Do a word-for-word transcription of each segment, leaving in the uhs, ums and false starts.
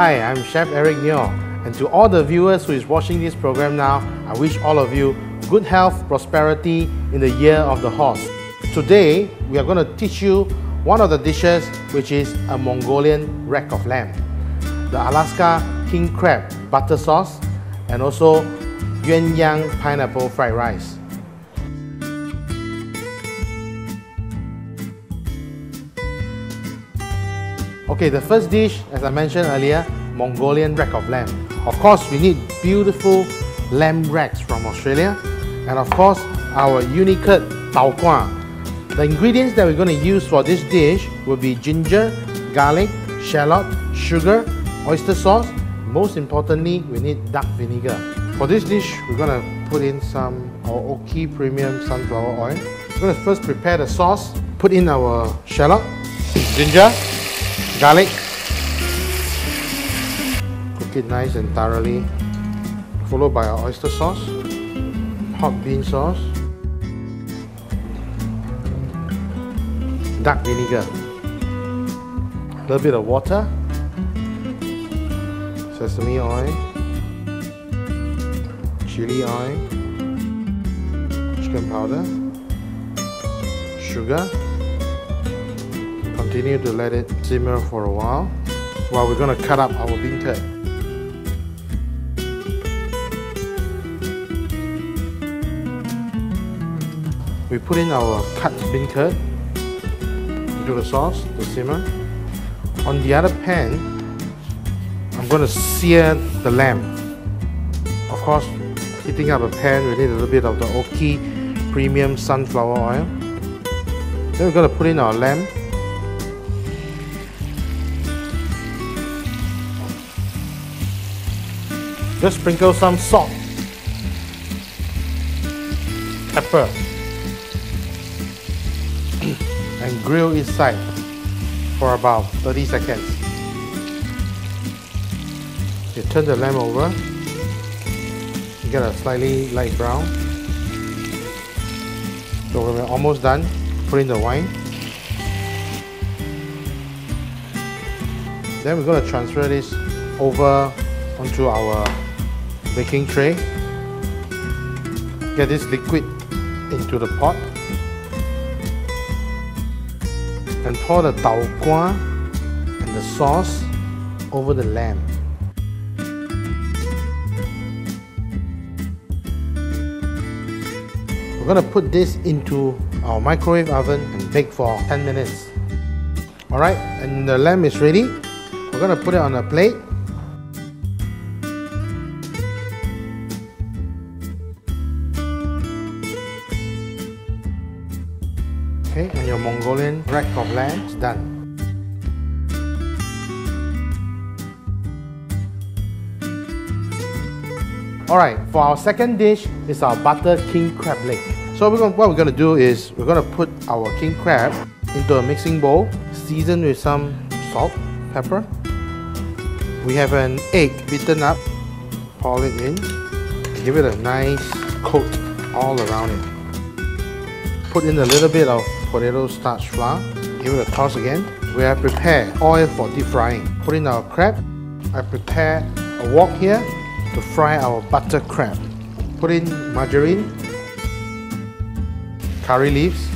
Hi, I'm Chef Eric Neo, and to all the viewers who is watching this program now, I wish all of you good health, prosperity in the year of the horse. Today, we are going to teach you one of the dishes which is a Mongolian rack of lamb. The Alaska King Crab butter sauce and also Yuan Yang pineapple fried rice. Okay, the first dish, as I mentioned earlier, Mongolian rack of lamb. Of course, we need beautiful lamb racks from Australia, and of course, our unique tau kwa. The ingredients that we're going to use for this dish will be ginger, garlic, shallot, sugar, oyster sauce. Most importantly, we need dark vinegar. For this dish, we're going to put in some our Oki Premium sunflower oil. We're going to first prepare the sauce, put in our shallot, ginger, garlic, cook it nice and thoroughly, followed by our oyster sauce, hot bean sauce, dark vinegar, a little bit of water, sesame oil, chili oil, chicken powder, sugar. Continue to let it simmer for a while, while we're going to cut up our bean curd. We put in our cut bean curd into the sauce to simmer. On the other pan, I'm going to sear the lamb. Of course, heating up a pan, we need a little bit of the Oki Premium sunflower oil. Then we're going to put in our lamb. Just sprinkle some salt, pepper, and grill each side for about thirty seconds. You turn the lamb over, you get a slightly light brown. So when we're almost done, put in the wine. Then we're going to transfer this over onto our baking tray. Get this liquid into the pot and pour the tau kwa and the sauce over the lamb. We're going to put this into our microwave oven and bake for ten minutes. Alright, and the lamb is ready. We're going to put it on a plate. Okay, and your Mongolian rack of lamb is done. Alright, for our second dish is our butter king crab leg. So we're gonna, what we're going to do is we're going to put our king crab into a mixing bowl, seasoned with some salt, pepper. We have an egg beaten up, pour it in, give it a nice coat all around it. Put in a little bit of potato starch flour, give it a toss again. We have prepared oil for deep frying. Put in our crab. I prepare a wok here to fry our butter crab. Put in margarine, curry leaves.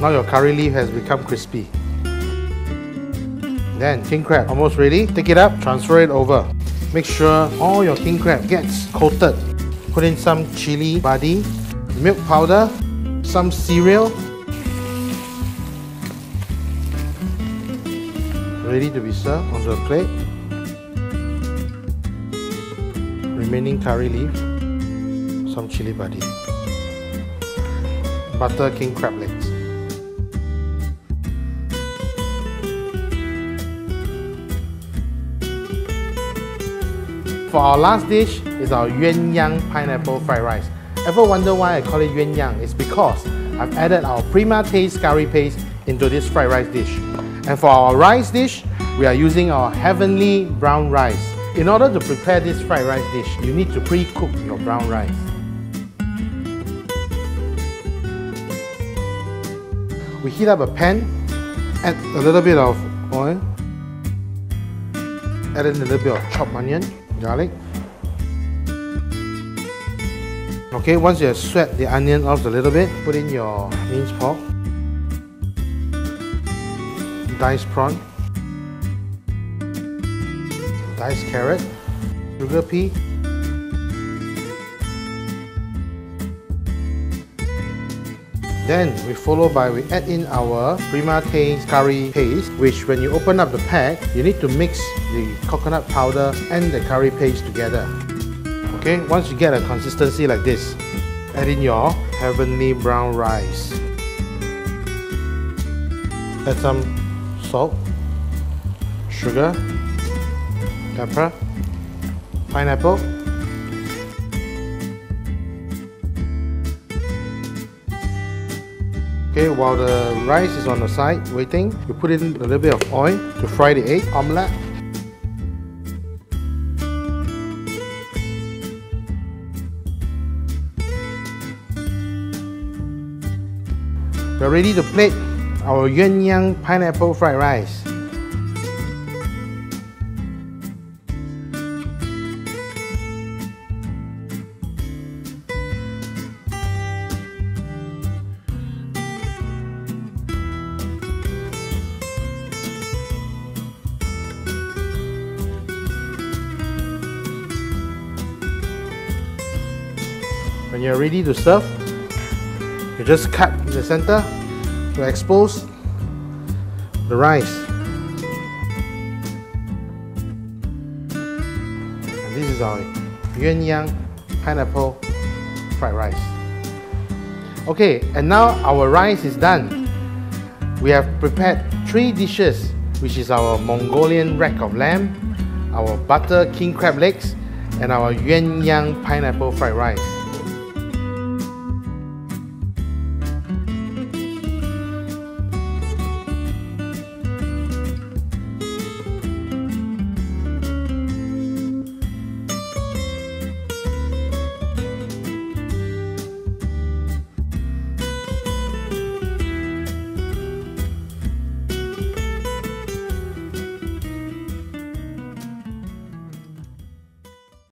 Now your curry leaf has become crispy. Then king crab, almost ready. Take it up, transfer it over. Make sure all your king crab gets coated. Put in some chili padi, milk powder, some cereal, ready to be served onto a plate. Remaining curry leaf, some chili padi, butter king crab legs. For our last dish is our Yuan Yang pineapple fried rice. Ever wonder why I call it Yuan Yang? It's because I've added our Prima Taste curry paste into this fried rice dish. And for our rice dish, we are using our heavenly brown rice. In order to prepare this fried rice dish, you need to pre-cook your brown rice. We heat up a pan, add a little bit of oil, add in a little bit of chopped onion, garlic. Okay, once you have sweat the onion off a little bit, put in your minced pork, diced prawn, diced carrot, sugar pea, then we follow by we add in our Prima Taste curry paste, which when you open up the pack, you need to mix the coconut powder and the curry paste together. Okay, once you get a consistency like this, add in your heavenly brown rice. Add some salt, sugar, pepper, pineapple, Okay, while the rice is on the side waiting, you put in a little bit of oil to fry the egg omelette. We're ready to plate our Yuan Yang pineapple fried rice. When you're ready to serve, you just cut the center to expose the rice. And this is our Yuan Yang pineapple fried rice. Okay, and now our rice is done. We have prepared three dishes, which is our Mongolian rack of lamb, our butter king crab legs, and our Yuan Yang pineapple fried rice.